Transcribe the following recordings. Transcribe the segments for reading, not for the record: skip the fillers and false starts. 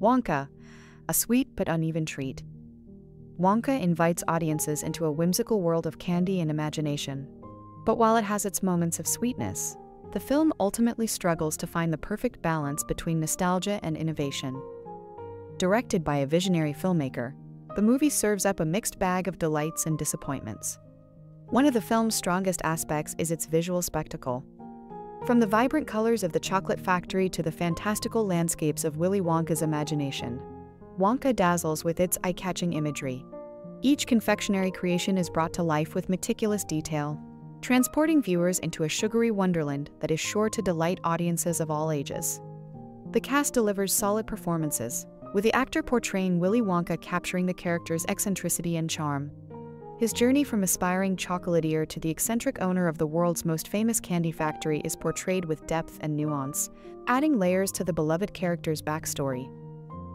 Wonka, a sweet but uneven treat. Wonka invites audiences into a whimsical world of candy and imagination. But while it has its moments of sweetness, the film ultimately struggles to find the perfect balance between nostalgia and innovation. Directed by a visionary filmmaker, the movie serves up a mixed bag of delights and disappointments. One of the film's strongest aspects is its visual spectacle. From the vibrant colors of the chocolate factory to the fantastical landscapes of Willy Wonka's imagination, Wonka dazzles with its eye-catching imagery. Each confectionery creation is brought to life with meticulous detail, transporting viewers into a sugary wonderland that is sure to delight audiences of all ages. The cast delivers solid performances, with the actor portraying Willy Wonka capturing the character's eccentricity and charm. His journey from aspiring chocolatier to the eccentric owner of the world's most famous candy factory is portrayed with depth and nuance, adding layers to the beloved character's backstory.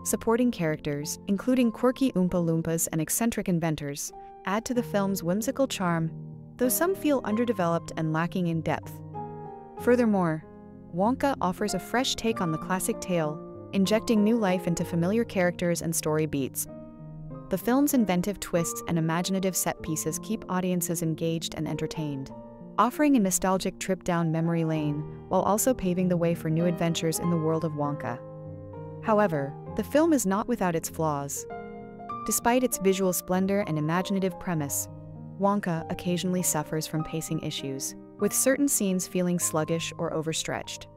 Supporting characters, including quirky Oompa Loompas and eccentric inventors, add to the film's whimsical charm, though some feel underdeveloped and lacking in depth. Furthermore, Wonka offers a fresh take on the classic tale, injecting new life into familiar characters and story beats. The film's inventive twists and imaginative set pieces keep audiences engaged and entertained, offering a nostalgic trip down memory lane while also paving the way for new adventures in the world of Wonka. However, the film is not without its flaws. Despite its visual splendor and imaginative premise, Wonka occasionally suffers from pacing issues, with certain scenes feeling sluggish or overstretched.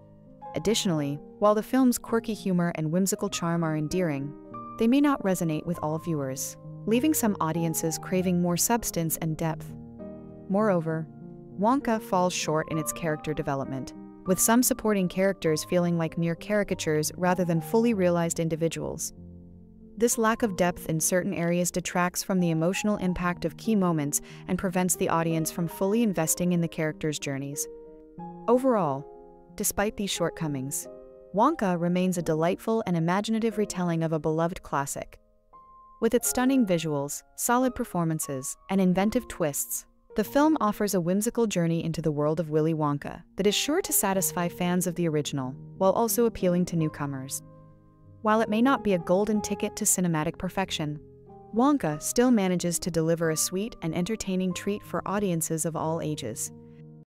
Additionally, while the film's quirky humor and whimsical charm are endearing, they may not resonate with all viewers, leaving some audiences craving more substance and depth. Moreover, Wonka falls short in its character development, with some supporting characters feeling like mere caricatures rather than fully realized individuals. This lack of depth in certain areas detracts from the emotional impact of key moments and prevents the audience from fully investing in the characters' journeys. Overall, despite these shortcomings, Wonka remains a delightful and imaginative retelling of a beloved classic. With its stunning visuals, solid performances, and inventive twists, the film offers a whimsical journey into the world of Willy Wonka that is sure to satisfy fans of the original, while also appealing to newcomers. While it may not be a golden ticket to cinematic perfection, Wonka still manages to deliver a sweet and entertaining treat for audiences of all ages.